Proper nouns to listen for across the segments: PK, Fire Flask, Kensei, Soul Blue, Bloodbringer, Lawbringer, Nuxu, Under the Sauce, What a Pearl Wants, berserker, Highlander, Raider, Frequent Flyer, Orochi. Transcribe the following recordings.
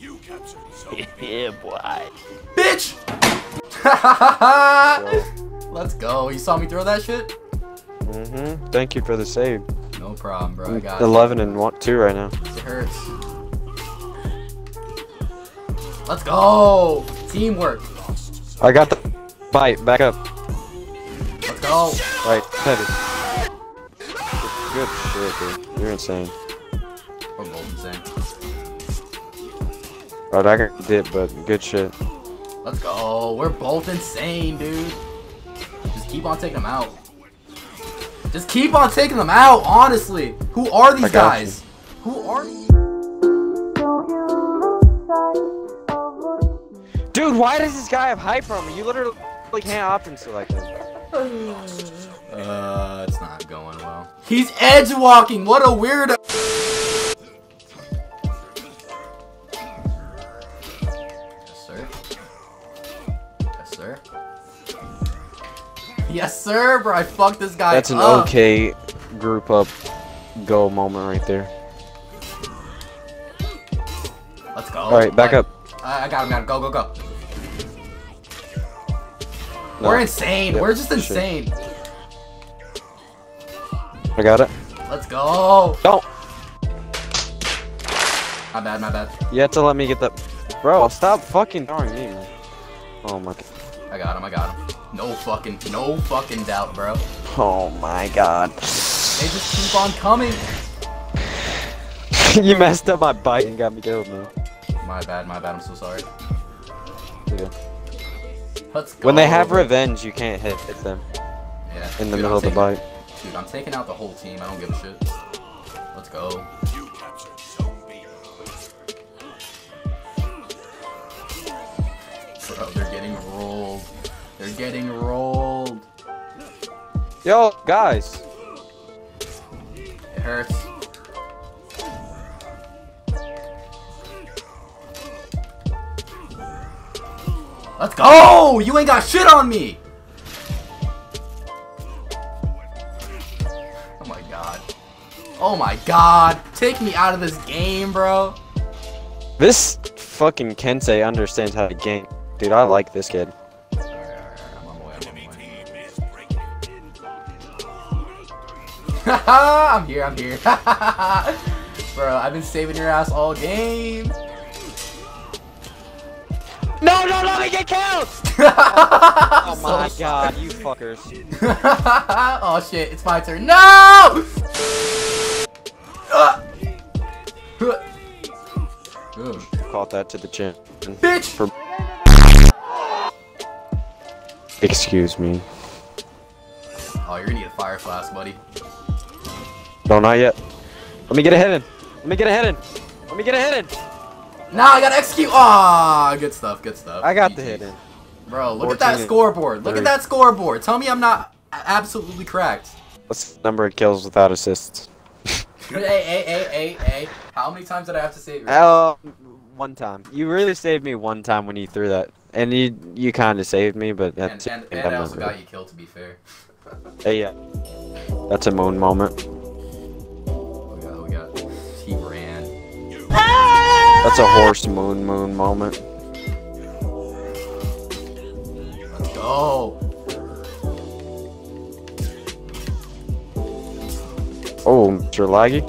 You captured so yeah, boy. Bitch! Let's go. You saw me throw that shit? Mm-hmm. Thank you for the save. No problem, bro. I got 11 you. And 2 right now. It hurts. Let's go! Teamwork. I got the bite. Back up. Let's go. Right, heavy. Good shit, dude. You're insane. We're both insane. Right, I got dip, but good shit. Let's go. We're both insane, dude. Just keep on taking them out. Just keep on taking them out, honestly. Who are these guys? You. Who are these? Dude, why does this guy have hyper on me? You literally can't opt into like this. It's not going well. He's edge walking. What a weirdo. Yes, sir. Yes, sir. Yes, sir, bro. I fucked this guy up. That's an okay group up go moment right there. Let's go. All right, back up. I got him, Go, go, go. No. We're insane. Yep. We're just insane. Shit. I got it. Let's go. Don't. My bad, my bad. You have to let me get that. Bro, stop fucking throwing me, man. Oh my god. I got him, No fucking doubt, bro. Oh my god. They just keep on coming. You messed up my bite and got me killed, man. My bad, I'm so sorry. Yeah. Let's go. When they have revenge, you can't hit them. Yeah. In the middle of the bite. Dude, I'm taking out the whole team, I don't give a shit. Let's go. Bro, they're getting rolled. They're getting rolled. Yo, guys. It hurts. Let's go! You ain't got shit on me! Oh my god. Oh my god! Take me out of this game, bro! This fucking Kensei understands how to game. Dude, I like this kid. Alright, I'm on my way, Haha! I'm here, Bro, I've been saving your ass all game! No, no, let me get killed! Oh my god, you fuckers. Oh shit, it's my turn. No! Caught that to the chin. Bitch! For... Excuse me. Oh, you're gonna need a fire flask, buddy. No, not yet. Let me get a head in. Nah, I gotta execute. Ah, good stuff, I got the hit in. Bro, look at that scoreboard. Look at that scoreboard. Tell me I'm not absolutely cracked. What's the number of kills without assists? Hey. How many times did I have to save you? One time. You really saved me one time when you threw that. And you kind of saved me, but that's... And I also got you killed, to be fair. Hey, yeah. That's a moon moment. We got. He ran. Ah! That's a horse moon moment. Let's go. Oh, Mr. Laggy.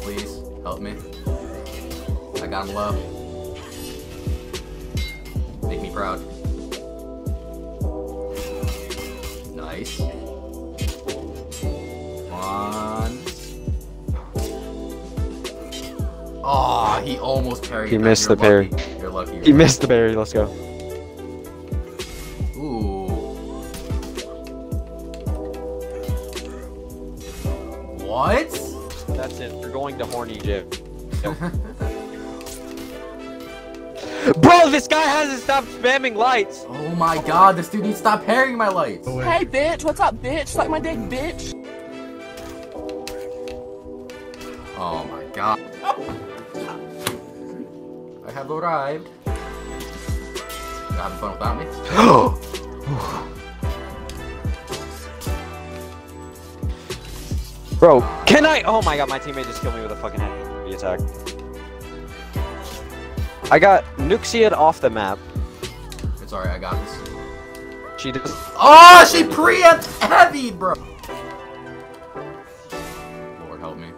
Please help me. I got him low. Make me proud. Nice. Come on. Aw, oh, he almost parried. He missed the parry. You're lucky. He missed the parry. Let's go. Ooh. What? That's it. We're going to horny gym. Nope. Bro, this guy hasn't stopped spamming lights. Oh my god, this dude needs to stop parrying my lights. Hey, bitch. What's up, bitch? Suck my dick, bitch. Oh my god. I have arrived. You're having fun without me? Bro, can I? Oh my god, my teammate just killed me with a fucking heavy attack. I got Nuxian off the map. It's alright, I got this. She does. Oh, she preempts heavy, bro! Lord help me.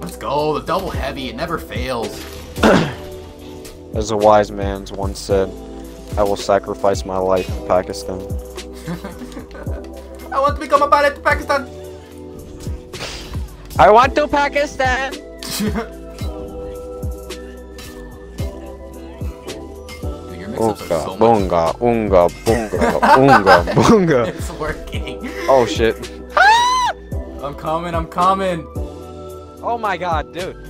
Let's go, the double heavy, it never fails. As a wise man's once said, I will sacrifice my life in Pakistan. I want to become a pilot to Pakistan! I want to Pakistan! Dude, your mix-ups are so much. Bunga, unga, bunga, unga, bunga. It's working. Oh shit. I'm coming, I'm coming. Oh my god, dude.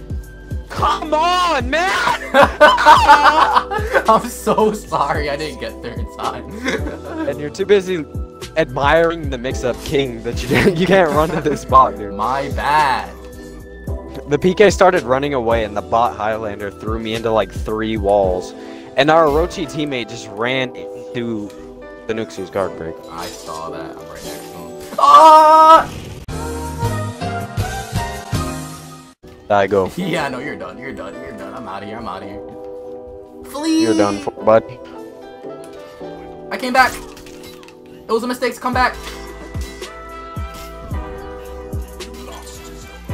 Come on, man! I'm so sorry I didn't get there in time. And you're too busy admiring the mix-up king that you can't run to this bot, dude. My bad. The PK started running away and the bot Highlander threw me into like 3 walls. And our Orochi teammate just ran into the Nuxu's guard break. I saw that. I'm right next to him. Ah! I go. Yeah, no, you're done. You're done. You're done. I'm out of here. I'm out of here. Flee. You're done, bud. I came back. It was a mistake. Come back.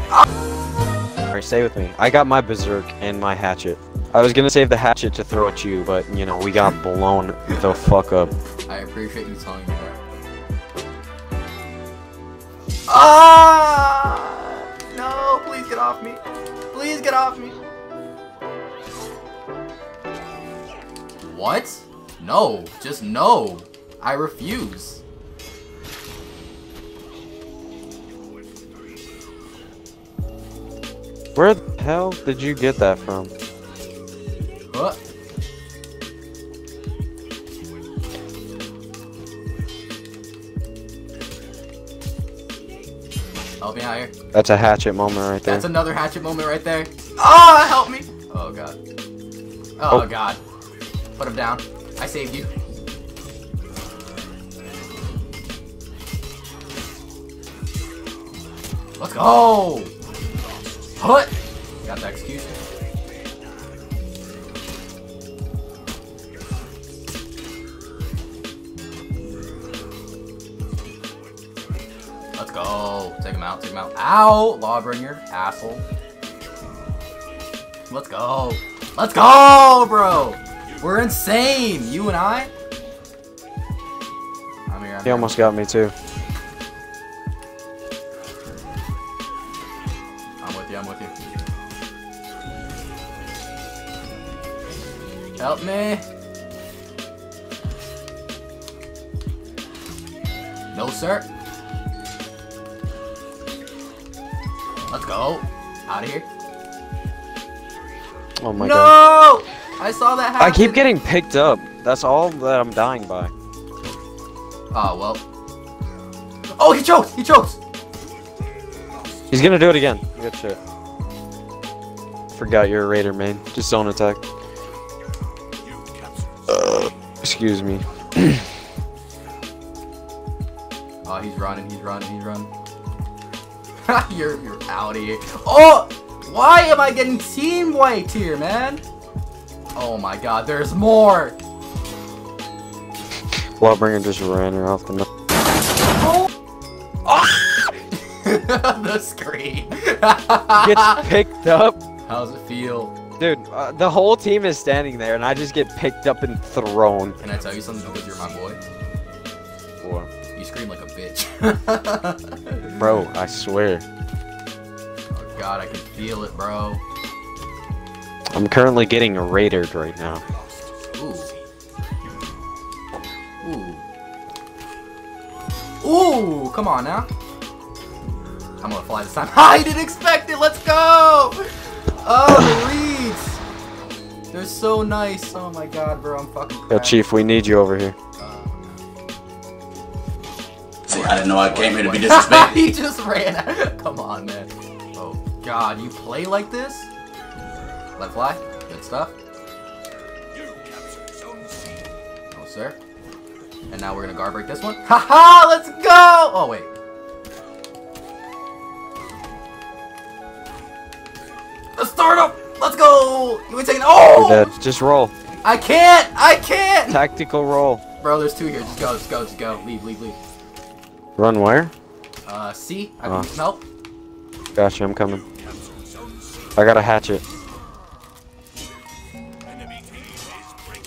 Ah! All right, stay with me. I got my berserk and my hatchet. I was gonna save the hatchet to throw at you, but you know we got blown the fuck up. I appreciate you telling me that. Ah! No, please get off me. Please get off me. What? No, just no. I refuse. Where the hell did you get that from? What? Help me out here. That's a hatchet moment right there. That's another hatchet moment right there. Ah, oh, help me! Oh god. Oh, oh god. Put him down. I saved you. Let's go! Put! Got the execution. Let's go. Take him out. Take him out. Ow! Lawbringer. Asshole. Let's go. Let's go, bro! We're insane! You and I? I'm here. He almost got me, too. I'm with you. I'm with you. Help me! No, sir. Let's go. Out of here. Oh my god. No! I saw that happen. I keep getting picked up. That's all that I'm dying by. Ah, well. Oh, he chokes! He chokes! He's gonna do it again. Good shit. Forgot you're a Raider, man. Just zone attack. Excuse me. Oh, he's running. He's running. He's running. You're out of here. Oh! Why am I getting team wiped here, man? Oh my god, there's more! Bloodbringer just ran her off the map. Oh! Oh! The scream. Gets picked up. How's it feel? Dude, the whole team is standing there and I just get picked up and thrown. Can I tell you something because you're my boy? What? You scream like a bitch. Bro, I swear. Oh god, I can feel it, bro. I'm currently getting raidered right now. Ooh. Ooh! Ooh, come on now. I'm gonna fly this time. I didn't expect it, let's go! Oh, the reeds! They're so nice. Oh my god, bro, I'm fucking cracked. Yo, Chief, we need you over here. I didn't know I came here to be disrespected. He just ran out. Come on, man. Oh, God. You play like this? Let fly. Good stuff. there. And now we're going to guard break this one. Haha, let's go! Oh, wait. The startup! Let's go! You take. Oh! Just roll. I can't! I can't! Tactical roll. Bro, there's two here. Just go, just go, just go. Leave, leave, leave. Run where? C. I can smell. Gotcha, I'm coming. I got a hatchet.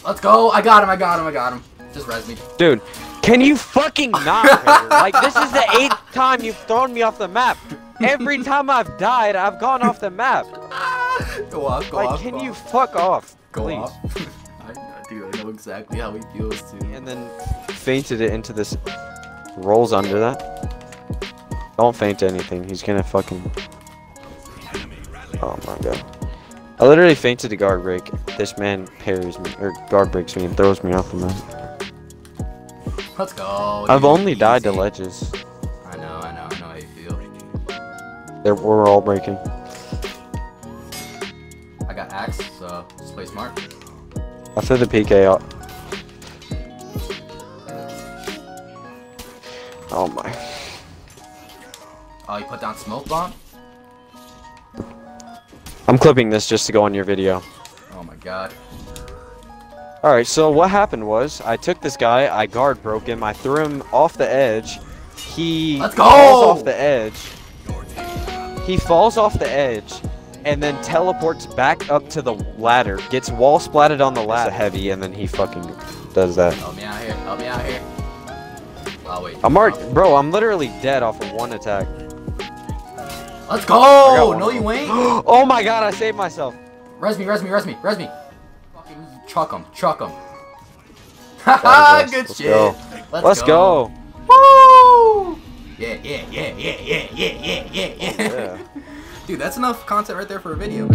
Let's go! I got him! I got him! I got him! Just res me, dude. Can you fucking not? Like, this is the 8th time you've thrown me off the map. Every time I've died, I've gone off the map. Go off! Go off! Like, can you fuck off? Go off! Dude, I know exactly how he feels too. And then fainted it into this. Rolls under that. Don't faint anything. He's gonna fucking. Oh my god. I literally fainted a guard break. This man parries me, or guard breaks me and throws me off the map. Let's go. Dude. I've only died to ledges. I know, I know, I know how you feel. We're all breaking. I got axe, so just play smart. I threw the PK out. Oh my. Oh, you put down smoke bomb? I'm clipping this just to go on your video. Oh my god. Alright, so what happened was, I took this guy, I guard broke him, I threw him off the edge. He falls off the edge. He falls off the edge, and then teleports back up to the ladder. Gets wall splatted on the ladder heavy, and then he fucking does that. Help me out here, help me out here. Oh wait. I'm already, bro, I'm literally dead off of one attack. Let's go! No, you ain't. Oh my god, I saved myself. Res me, res me, res me, res me. Fucking chuck him, chuck him. Haha, good shit. Let's go. Woo! Yeah, yeah, yeah, yeah, yeah, yeah, yeah, yeah, yeah. Dude, that's enough content right there for a video.